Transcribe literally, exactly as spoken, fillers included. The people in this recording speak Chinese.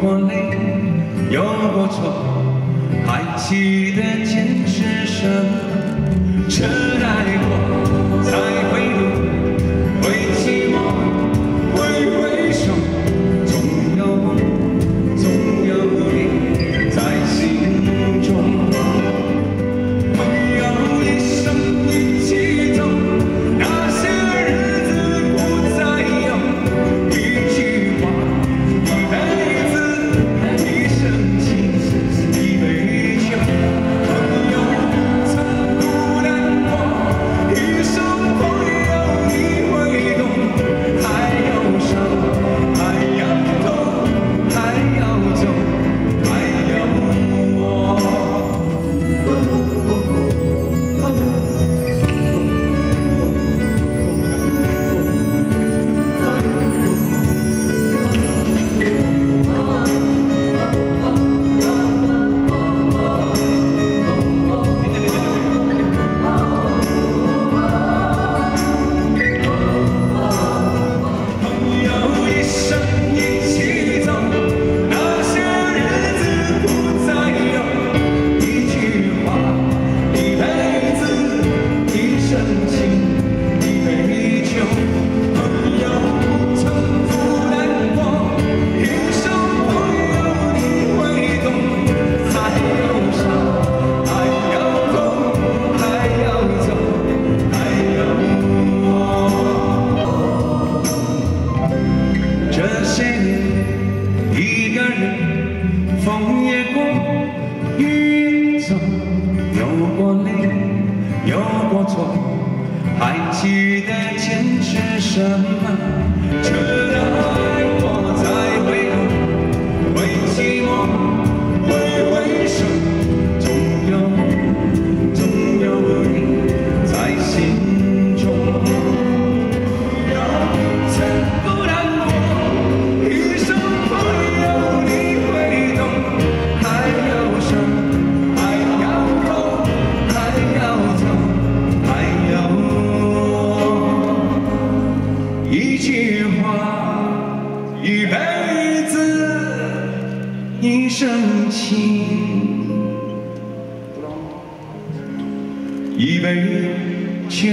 过泪，有过愁，还记得坚持什么？真爱过才会懂，会寂寞，会回首，总有梦，总有你在心中。朋友一生一起走，那些日子不再有。一句话，一辈子，一生情，一杯酒。朋友曾孤单过，一生朋友你会懂。还有伤，还要痛，还要走，还有我。还记得坚持什么？直到爱过才会懂，会寂寞，会回首，总有梦，总有你在心中。朋友曾孤单过，一生朋友你会懂，还有伤，还要痛，还要走。 一句话，一辈子，一生情，一杯酒。